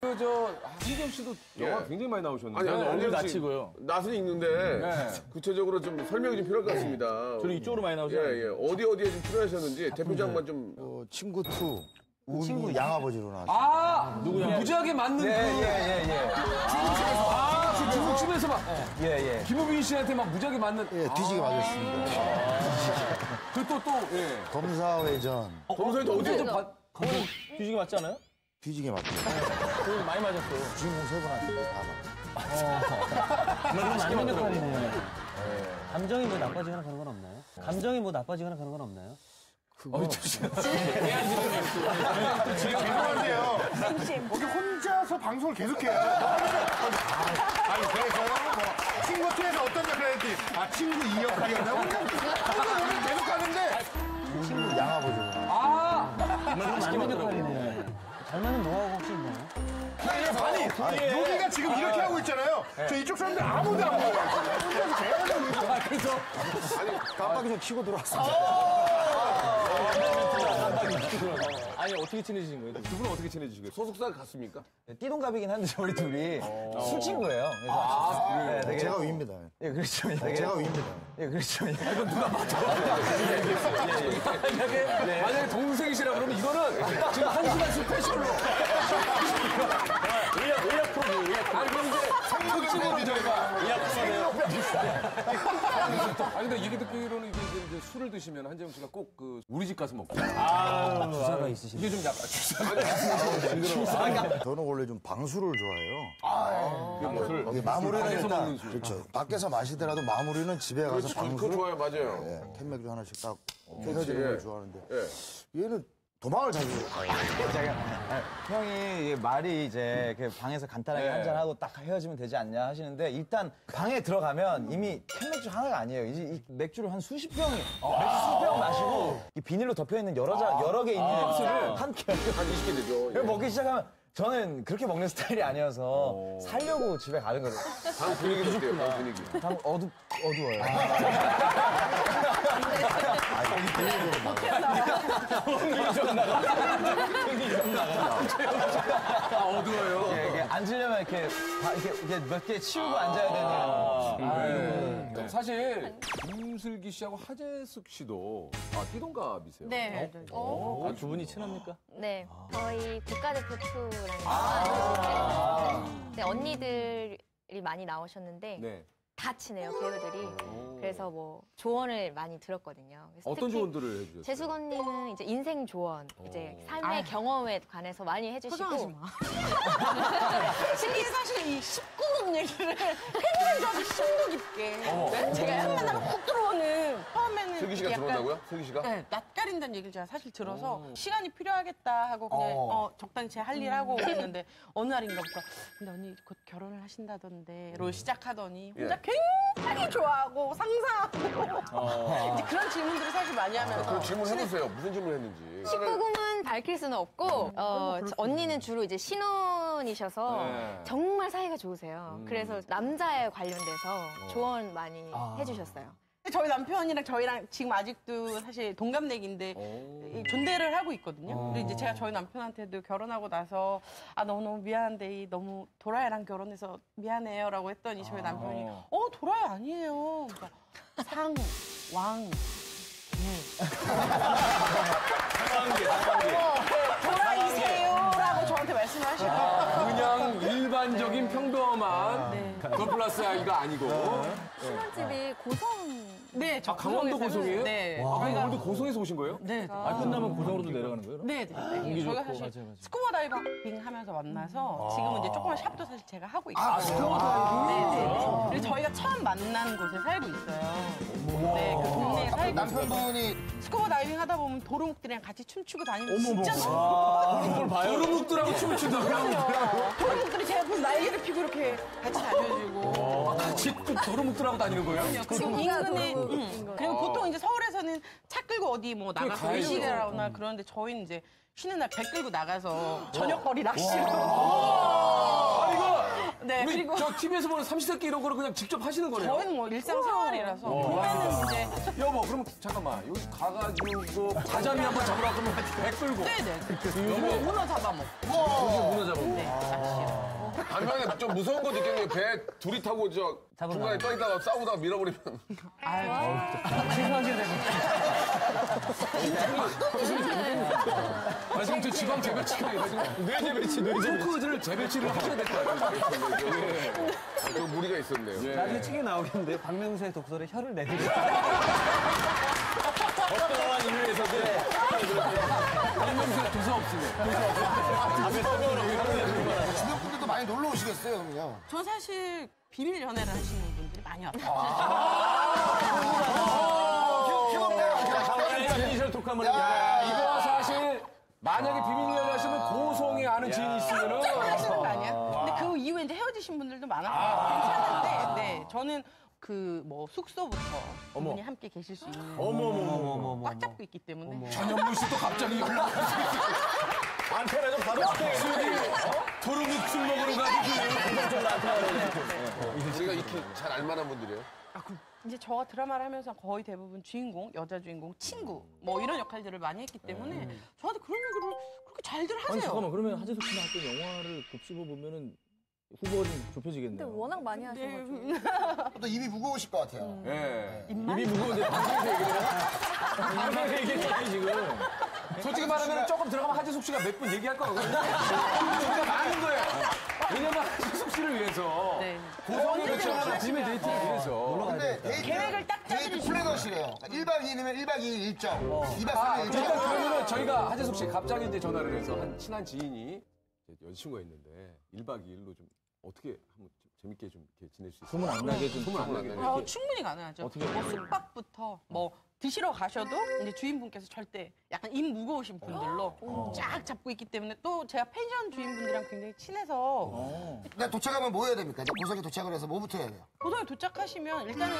신동 씨도 영화 굉장히 많이 나오셨는데. 아니, 얼굴 낮추고요. 낯은 익는데 구체적으로 좀 설명이 좀 필요할 것 같습니다. 저는 이쪽으로 많이 나오죠. 예, 예. 어디에 좀 필요하셨는지 대표작만 좀. 친구2. 우빈 양아버지로 나왔어요. 아! 누구냐? 무지하게 맞는 그. 예. 중국춤에서. 아, 중국춤에서 막. 예. 김우빈 씨한테 막 무지하게 맞는. 예, 뒤지게 맞았습니다. 그리고 또. 예. 검사회전. 검사회전 어디에 좀. 거의 뒤지게 맞지 않아요? 뒤지게 맞죠. 그래서 많이 맞았어요. 주인공 세 분한테 다 맞았어요. 그런 많이 맞았거든요. 감정이 뭐 나빠지거나 그런 건 없나요? 그거 진짜. 지금 죄송한데요. 어떻게 혼자서 방송을 계속해요? 아니 그래서요? 뭐 친구 2에서 어떤 역할이었지? 아 친구 2 역할이었나요? 친구 계속 하는데. 친구 양아버지. 아. 맞는 역할이네. 잘맞는 노하우가 혹시 있나요? 아니 여기가 지금 이렇게 하고 있잖아요. 저 이쪽 사람들 아무도 안 보여요. 혼자서 계속. 아 그래서. 아니 깜빡이 좀 켜고 들어왔습니다. 아니 어떻게 친해지신 거예요? 두 분은 어떻게 친해지시고요? 소속사 같습니까? 띠동갑이긴 한데 저희 둘이 술 친 거예요. 제가 위입니다. 예, 그렇죠. 이건 누가 맞죠? 만약에 동생이시라 그러면 이거는 지금 한 시간 스페셜로. 아니 그런데 성격증은 저희가 아니 근데 얘기 듣기로는 이제 술을 드시면 한재영 씨가 꼭 그 우리 집 가서 먹고 주사가 있으시죠? 이게 좀 약간 주사가 저는 원래 좀 방술을 좋아해요. 방술 마무리는 일단 그렇죠. 밖에서 마시더라도 마무리는 집에 가서 방술 좋아요. 맞아요. 캔맥주 하나씩 딱 헤어지는 걸 좋아하는데 얘는 도망을 자주. 형이 말이 이제 방에서 간단하게 한잔하고 딱 헤어지면 되지 않냐 하시는데 일단 방에 들어가면 이미 캔맥주 하나가 아니에요. 이 맥주를 한 수십 병, 마시고 이 비닐로 덮여있는 여러 개 있는 맥주를 한 캔. 한 20개 되죠. 예. 먹기 시작하면 저는 그렇게 먹는 스타일이 아니어서 살려고 집에 가는 거죠. 방 분위기도 좋대요, 방 분위기. 방 어두워요. 어두워요. 앉으려면 이렇게 몇 개 치우고 앉아야 되는. 사실 김슬기 씨하고 하재숙 씨도 띠동갑이세요. 네. 두 분이 친합니까? 네. 저희 국가대표 2라는 언니들이 많이 나오셨는데. 네. 다 친해요, 배우들이. 그래서 뭐 조언을 많이 들었거든요. 어떤 조언들을 해주셨어요? 재숙 언니는 이제 인생 조언, 이제 삶의 경험에 관해서 많이 해주시고. 포장하지 마. 슬기 사실 이 19금 얘기를 팬들은 저도 심도 깊게. 네? 제가 한 만나면 훅 들어오는. 처음에는 슬기 씨가 약간, 들어온다고요? 슬기 씨가? 네, 낯가린다는 얘기를 제가 사실 들어서 시간이 필요하겠다 하고 그냥 적당히 제 할 일 하고 있는데 어느 날인가 보다. 근데 언니 곧 결혼을 하신다던데 로 시작하더니 혼자 굉장히 좋아하고 상상하고 이제 그런 질문들을 사실 많이 하면서 그런 질문 해보세요. 무슨 질문 했는지 19금은 밝힐 수는 없고 언니는 주로 이제 신혼이셔서 정말 사이가 좋으세요. 그래서 남자에 관련돼서 조언 많이 해주셨어요. 저희 남편이랑 저희랑 지금 아직도 사실 동갑내기인데 존대를 하고 있거든요. 근데 이제 제가 저희 남편한테도 결혼하고 나서 아 너무 미안한데 너무 도라이랑 결혼해서 미안해요 라고 했더니 저희 남편이 도라이 아니에요. 그러니까 상, 왕, 개. 도라이세요 라고 저한테 말씀하시고 그냥 일반적인 평범한 그것 플러스 아이가 아니고 신혼집이 고성. 네, 저 강원도 고성이에요? 네. 아, 오늘도 고성에서 오신 거예요? 네. 아, 끝나면 고성으로도 내려가는 거예요? 네. 저희가 사실 맞아요. 스쿠버 다이빙 하면서 만나서 지금은 이제 조그만 샵도 사실 제가 하고 있어요. 아, 스쿠버 다이빙? 네네. 그리고 저희가 처음 만난 곳에 살고 있어요. 네, 그 동네에 살고 있어요. 남편분이 스쿠버 다이빙 하다 보면 도루묵들이랑 같이 춤추고 다니면 진짜 너무 봐요. 도루묵들하고 춤을 추더라고요. 도루묵들이 제 앞에서 날개를 피고 이렇게 같이 다녀주고. 같이 도루묵들하고 다니는 거예요? 지금 인근에. 그리고 보통 이제 서울에서는 차 끌고 어디 뭐 나가서 외식이라거나 그러는데 저희는 이제 쉬는 날 배 끌고 나가서 저녁거리 낚시로. 아 이거. 네. 그리고 저 TV에서 보는 삼시세끼 이런 거를 그냥 직접 하시는 거네요? 저는 뭐 일상생활이라서 보면은 이제 여보 그럼 잠깐만 여기 가가지고 가자미 한번 잡으라고 그러면 배 끌고 네네 문어 잡아먹고 문어 잡아먹고 네 낚시요 반면에 좀 무서운 거 느꼈는데 배 둘이 타고 저 중간에 떠있다가 싸우다가 밀어버리면 아유 죄송하게 되네 아니 지금 지방 재배치가 뇌 재배치를 재배치를 하셔야 될 거 아니에요? 또 무리가 있었네요. 나중에 책에 나오겠는데요. 박명수의 독설에 혀를 내리고 어떠한 의미에서든 박명수의 도서 없으면 앞에 서명을 하고 있는 거예요. 주변 분들도 많이 놀러 오시겠어요, 그럼요? 저 사실 비밀 연애를 하시는 분들이 많이 왔어요. 기억나요? 이셜 독감을 이거 사실. 만약에 비밀 연애를 하시면 고성에 아는 지인이 있으면은 깜짝하시는 거 아니야? 근데 그 이후에 이제 헤어지신 분들도 많아서 괜찮은데, 네, 저는 그 뭐 숙소부터 분이 함께 계실 수 있는 꽉 잡고 있기 때문에 전현무 씨도 갑자기 연락하시고 안테나 좀 받아주세요. 도루묵술 먹으러 가고 우리가 이렇게 잘 알만한 분들이에요? 아 그럼. 이제 저 드라마를 하면서 거의 대부분 주인공, 여자 주인공, 친구 뭐 이런 역할들을 많이 했기 때문에 저한테 그런 얘기를 그렇게 잘들 하세요. 아니 잠깐만 그러면 하재석 씨나 할 때 영화를 곱씹어 보면은 후보가 좀 좁혀지겠네요. 근데 워낙 많이 하셔가지고 또 입이 무거우실 것 같아요. 네. 입이 무거운데 방송에서 얘기를 해요? 방송에서 얘기했잖아요 지금. 솔직히 말하면 조금 들어가면 하재석 씨가 몇 분 얘기할 거거든요. 진짜 많은 거예요. 왜냐면 하재석 씨를 위해서 고성의 배치하는 짐의 데이트를 위해서. 근데 데이트 플래너시래요. 1박 2일이면 1박 2일 일정, 2박 3일 일정. 일단 그러면 저희가 하재석 씨 갑자기 이제 전화를 해서 한 친한 지인이 여자친구가 있는데 1박 2일로 좀 어떻게 한번 재밌게 좀 이렇게 지낼 수 있을까요? 소문 안 나게 좀 소문 안 나게. 아, 충분히 가능하죠. 어떻게 뭐 숙박부터 뭐. 드시러 가셔도 이제 주인분께서 절대 약간 입 무거우신 분들로 쫙 잡고 있기 때문에 또 제가 펜션 주인분들이랑 굉장히 친해서 그냥 도착하면 뭐 해야 됩니까? 고성에 도착을 해서 뭐부터 해야 돼요? 고성에 도착하시면 일단은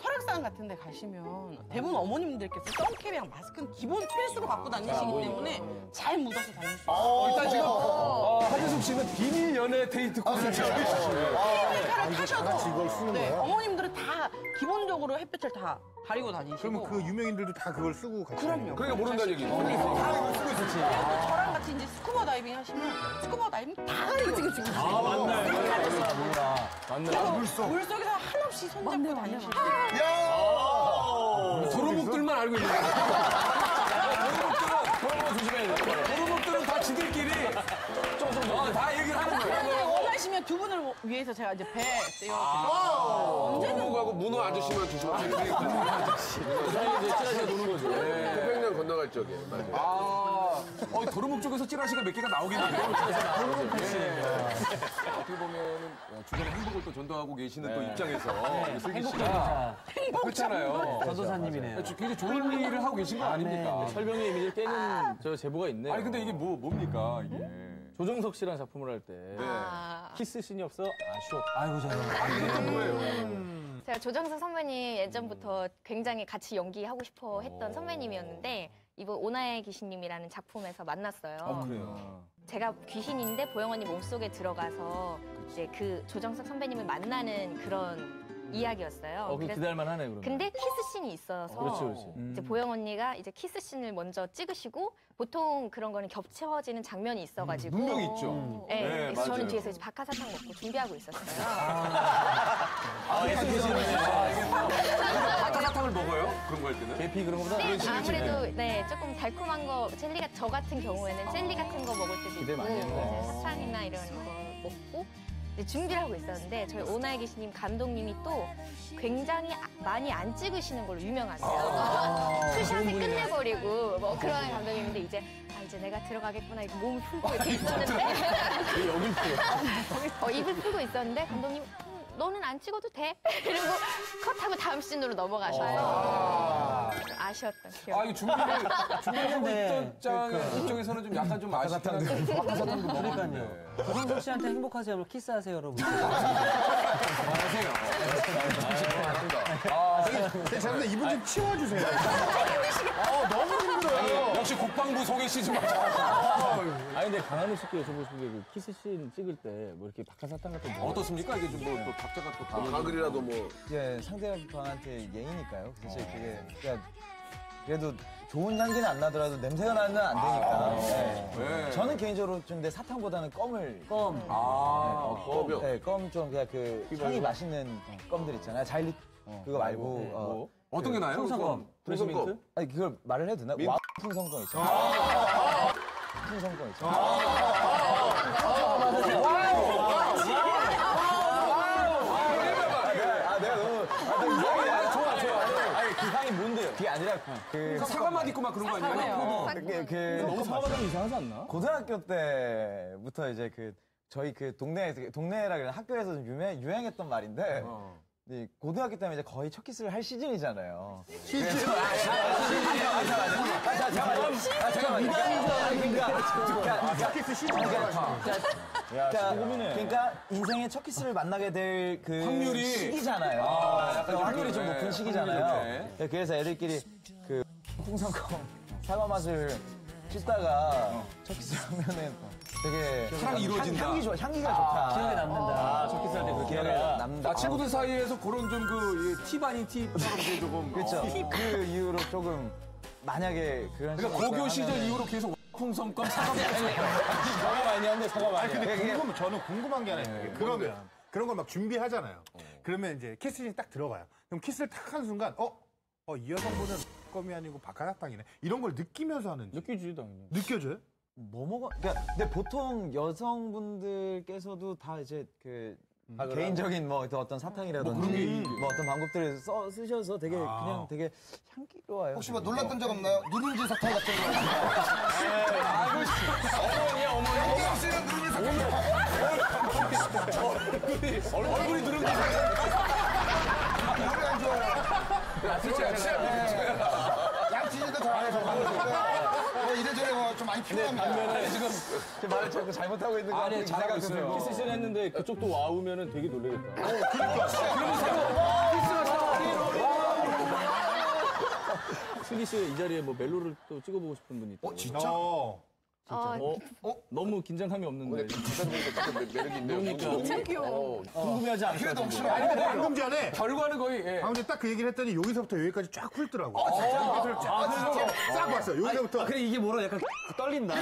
설악산 같은 데 가시면 대부분 어머님들께서 선캡이랑 마스크는 기본 필수로 갖고 다니시기 때문에 잘 묻어서 다닐 수 있어요. 일단 지금 하재숙 씨는 비밀 연애 데이트 코스죠. 비밀카를 타셔도 어머님들은 다 기본적으로 햇볕을 다 가리고 다니시고 그러면 그 유명인들도 다 그걸 쓰고 같이 그럼요. 그러니까 모른다는 얘기죠. 다 이걸 쓰고 있었지. 그리고 저랑 같이 이제 스쿠버 다이빙 하시면 스쿠버 다이빙 다 가리고 지금 맞네. 물속에서 한없이 손잡고 다니시고 야! 도루묵들만 알고 있는 거야. 도루묵들은 조심해야 돼. 도루묵들은 다 지들끼리 다 얘기를 하는 거야. 원하시면 두 분을 위해서 제가 이제 배 떼어 언제든 도루묵하고 문어 아저씨만 주시면 찌라시가 노는 거죠. 태평양 건너갈 적에. 맞아요. 도루묵 쪽에서 찌라시가 몇 개가 나오겠는데요. 어떻게 보면 주변에 행복을 또 전도하고 계시는 또 입장에서 슬기 씨가 그렇잖아요. 전도사님이네요. 굉장히 좋은 일을 하고 계신 거 아닙니까? 철병의 이미지를 깨는 저 제보가 있네요. 아니 근데 이게 뭡니까 이게. 조정석 씨라는 작품을 할 때 키스씬이 없어 아쉬워. 아이고 저는 뭐예요? 제가 조정석 선배님 예전부터 굉장히 같이 연기하고 싶어 했던 선배님이었는데 이번 오나의 귀신님이라는 작품에서 만났어요. 그래요. 제가 귀신인데 보영 언니 몸속에 들어가서 이제 그 조정석 선배님을 만나는 그런 이야기였어요. 기대할만 하네 그럼. 근데 키스씬이 있어서 그렇지. 이제 보영 언니가 이제 키스씬을 먼저 찍으시고 보통 그런 거는 겹쳐지는 장면이 있어가지고 분명히 있죠. 네, 그래서 저는 뒤에서 이제 박하사탕 먹고 준비하고 있었어요. 박하사탕을 먹어요? 그런 거 할 때는? 계피 그런 거보다? 네, 아무래도 네 조금 달콤한 거 젤리가 저 같은 경우에는 젤리 같은 거 먹을 때도 있고 사탕이나 이런 거 먹고. 준비를 하고 있었는데 저희 오나의 귀신님 감독님이 또 굉장히 많이 안 찍으시는 걸로 유명하세요. 투샷을 끝내버리고 뭐 그런 감독님인데 이제 이제 내가 들어가겠구나 이거 몸을 풀고 이렇게 있었는데 입을 풀고 있었는데 감독님 너는 안 찍어도 돼? 이러고 컷하고 다음 씬으로 넘어가셔서 아쉬웠던 기억. 아, 이거 준비하고 있던 입장에서는 좀 약간 좀 아쉽다는 거. 그러니까요. 조정석 씨한테 행복하세요, 키스하세요, 여러분. 말하세요. 죄송합니다. 이분 좀 치워주세요. 너무 힘들어요. 혹시 국방부 소개시지 마세요. 아니 근데 강한우 씨께 여쭤보고 싶은 게 키스씬 찍을 때 뭐 이렇게 박하사탕 같은 거 어떻습니까? 이게 좀 뭐 박자가 또 가글이라도 뭐 예, 상대방한테 예의니까요. 사실 그게 야 그래도 좋은 향기는 안 나더라도 냄새가 나면 안 되니까. 네. 네. 저는 개인적으로 좀 내 사탕보다는 껌을. 껌. 아, 네. 껌이요? 네, 껌 좀 그냥 그 향이 맛있는 껌들 있잖아요. 자일리 그거 말고. 뭐? 어떤 게 나요? 풍선껌. 풍선껌. 아니, 그걸 말을 해도 되나? 와, 풍선껌 있잖아요. 풍선껌 있잖아요. 그게 아니라 그 사과만 있고 막 그런 거 아니에요? 그 너무 사과가 이상하지 않나? 고등학교 때부터 이제 그 저희 그 동네라 그래 학교에서 좀 유행했던 말인데 고등학교 때면 이제 거의 첫 키스를 할 시즌이잖아요. 시즌. 잠깐만. 첫 키스 시즌이잖아. 그러니까 인생의 첫 키스를 만나게 될 그 확률이 시기잖아요. 확률이 좀 높은 시기잖아요. 그래서 애들끼리 그 풍선껌 사과 맛을 씹다가 첫 키스를 하면은 되게 사랑이 이루어진다. 향기 좋아, 향기가 좋다. 기억에 남는다. 첫 키스할 때 그 기억에 남는다. 친구들 사이에서 그런 좀 그 팁 아닌 팁처럼 이제 조금 그렇죠. 그 이후로 조금 만약에 그런 그러니까 고교 시절 이후로 계속. 풍선껌 사과 많이 하는데 사과 많이 하는데 궁금, 저는 궁금한 게 하나 있어요. 그러면 그런 걸 막 준비하잖아요. 그러면 이제 키스씬 딱 들어가요. 그럼 키스를 딱 하는 순간 이 여성분은 껌이 아니고 박하사탕이네 이런 걸 느끼면서 하는지. 느끼지 당연히. 느껴져요? 뭐 먹어? 그러니까 근데 보통 여성분들께서도 다 이제 그 개인적인 뭐 어떤 사탕이라든지 뭐 어떤 방법들을 쓰셔서 되게 그냥 되게 향기로워요. 혹시 뭐 놀랐던 적 없나요? 누룽지 사탕 같은 거. 어머니. 혹시나 누룽지 사탕. 얼굴이 누룽지 사탕. 노래 안 좋아요. 양치질도 잘 안 해서. 이래저래 뭐 좀 많이 필요합니다. 반면에 지금 말을 자꾸 잘못하고 있는 거 같아요. 잘하고 있어요. 키스씬 했는데 그쪽도 와우면은 되게 놀라겠다. 그러니까. 그러면서 키스가 사랑해요. 와우. 슬기 씨 이 자리에 뭐 멜로를 또 찍어보고 싶은 분이 있다고. 진짜? 너무 긴장감이 없는데. 매력이 있네요. 진짜 귀여워. 궁금해하지 않아요. 그래도 혹시 방금 전에 결과는 거의 방금 전에 딱 그 얘기를 했더니 여기서부터 여기까지 쫙 훑더라고. 쫙 봤어. 여기서부터. 그래 이게 뭐라 약간 떨린다.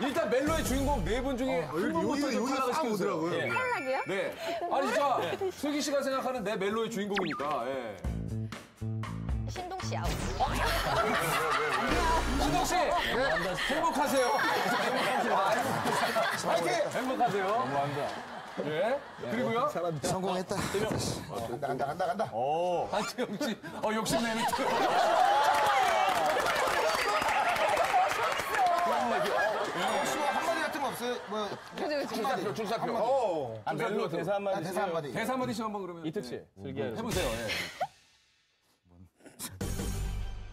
일단 멜로의 주인공 네 분 중에 한 분부터 여기서 싹 오더라고요. 탈락이요? 네. 아니 진짜 슬기 씨가 생각하는 내 멜로의 주인공이니까. 신동 씨 아웃. 신동 씨 행복하세요. 파이팅. 행복하세요. 예. 그리고요. 성공했다. 간다. 오. 한채영 씨. 욕심내는. 뭐 줄사표 줄사표. 멜로 대사 한마디. 대사 한마디 한번 그러면. 이특 씨. 슬기야. 해보세요.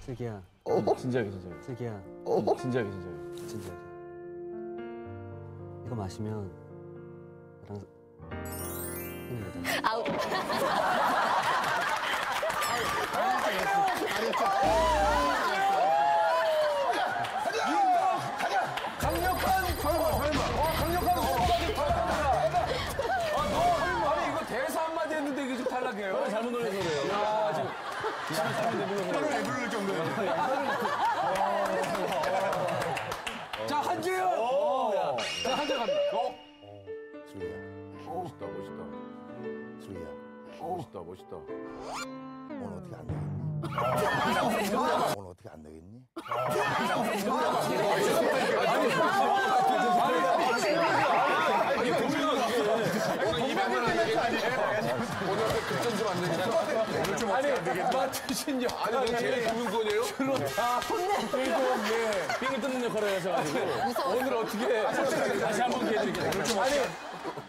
슬기야. 진지하게. 슬기야. 진지하게. 이거 마시면 나랑 아우. 잘못 놀래서 그래요. 아, 지금. 혀를 왜 부를 정도예요. 자, 한재현! 자, 한재현 갑니다. 슬기야. 멋있다. 슬기야. 멋있다. 오늘 어떻게 안 되겠니? 맞추신 역할이 제일 좋은 거네요? 그렇다. 빙을 뜯는 역할을 하셔가지고 오늘 어떻게 다시 한번 기회 드리겠습니다. 아니,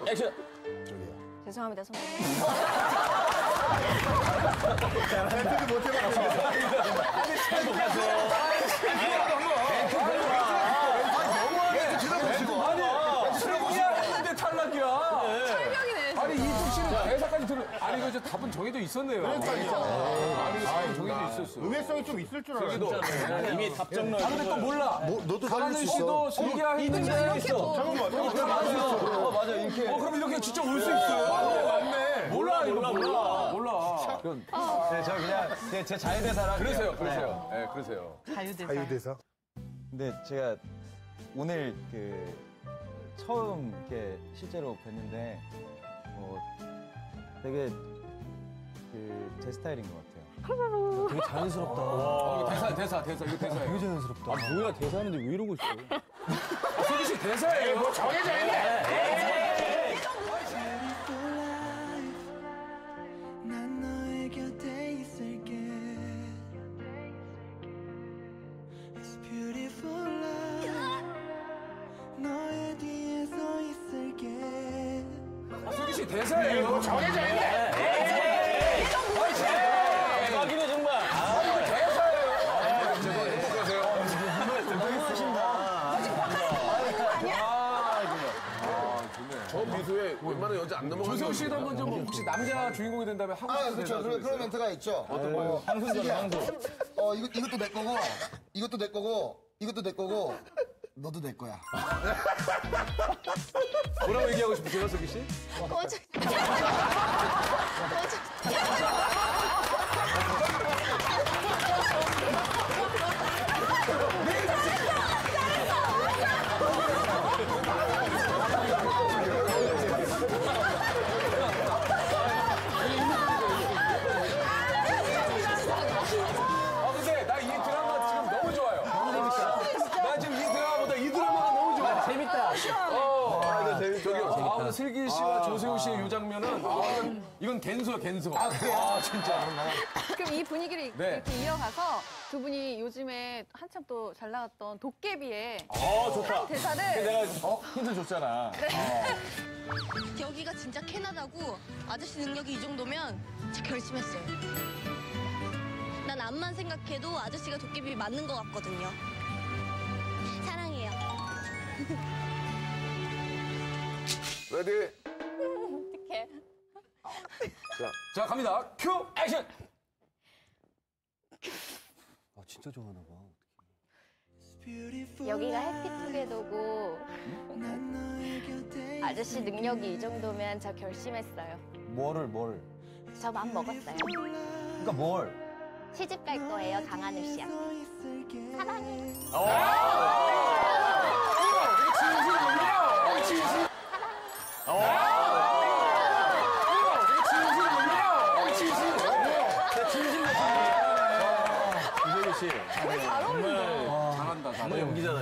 액션. 죄송합니다, 선배님. 멘트도 못 해봤어요. 멘트 너무하게 들어보시고. 아니, 슬기야 했는데 탈락이야. 철벽이네. 아니, 이특 씨는 자, 회사까지 들어. 아니, 이거 이제 답은 정해져 있었네요. 그러니까요. 아니, 답은 정해져 있었어. 의외성이 좀 있을 줄 알았는데. 이미 답정너. 다른데 또 몰라. 너도 다른 씨도 슬기야 했는데 있어. 잠깐만. 맞아, 이렇게. 그럼 이렇게 진짜 올 수 있어요. 맞네, 맞네. 몰라, 이거 몰라. 네, 저 그냥 제 자유대사라. 그러세요. 네, 그러세요. 자유대사. 근데 제가 오늘 처음 이렇게 실제로 뵀는데 되게 제 스타일인 것 같아요. 되게 자연스럽다. 와, 대사 이거 대사. 되게 자연스럽다. 아, 뭐야 대사하는데 왜 이러고 있어? 소기 씨 대사예요. 뭐 정해져 있네. 대사예요. 뭐 정해져 있네. 대박이네 정말. 대사예요. 제발 행복하세요. 너무하신다. 아직 박하는 거 아니야? 아, 좋네. 저 미소에 웬만한 여자 안 넘어가요. 조세호 씨도 한번 좀 혹시 남자 주인공이 된다면 하고 싶은 대사. 아, 그렇죠. 그런 멘트가 있죠. 어떤 거요? 항상. 이것도 내 거고, 이것도 내 거고. 너도 내 거야. 뭐라고 얘기하고 싶으세요, 서기 씨? 슬기 씨와 조세호 씨의 이 장면은 이건 갠소야. 아, 진짜. 그럼 이 분위기를 이렇게 이어가서 두 분이 요즘에 한참 또 잘 나갔던 도깨비의 좋다. 대사를 내가 힌트 줬잖아. 네. 여기가 진짜 캐나다고 아저씨 능력이 이 정도면 제가 결심했어요. 난 암만 생각해도 아저씨가 도깨비 맞는 것 같거든요. 사랑해요. 레디. 어떡해. 자, 갑니다. 큐, 액션! 아, 진짜 좋아하나 봐. 여기가 해피투게더고 아저씨 능력이 이 정도면 저 결심했어요. 뭘? 저 맘 먹었어요. 그러니까 뭘? 시집 갈 거예요, 강한우 씨한테. 사랑해. 이거 진심이야. 연기자다.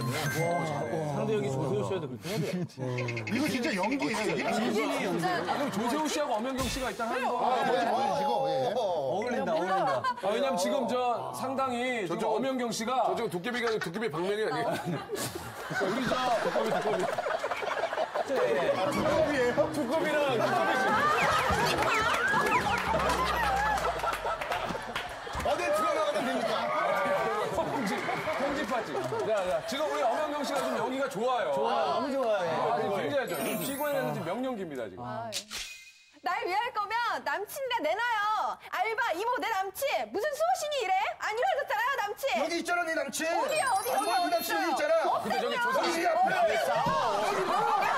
상대 연기 조세호 씨한테 그렇게 해야 돼. 이거 진짜 연기예요. 진짜. 그럼 조세호 씨하고 엄영경 씨가 일단 하는 거. 어울린다. 왜냐면 지금 저 상당히 저쪽 엄영경 씨가 저쪽 도깨비가 아니고 도깨비 방면이 아니에요. 우리 저 도깨비. 두꺼비예요? 어디에 들어가면 됩니까? 봉지파지. 지금 우리 엄영경 씨가 좀 연기가 좋아요. 너무 좋아요. 굉장히 피곤해서 명령기입니다, 지금. 날 위할 거면 남친이나 내놔요. 알바, 이모, 내 남친. 무슨 수호신이 이래? 안 이루어졌잖아요, 남친. 여기 있잖아, 네 남친. 어디야? 남친 여기 있잖아. 근데 저기 조상이 앞에.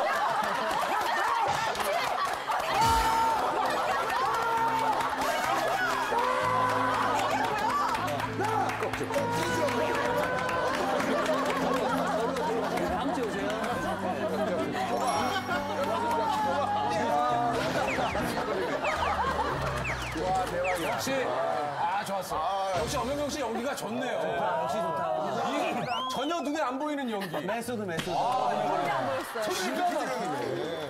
좋았어. 역시 엄영경 씨 연기가 좋네요. 역시 좋다. 전혀 눈에 안 보이는 연기. 메소드. 아, 이걸 안 보였어요. 진짜 연기네.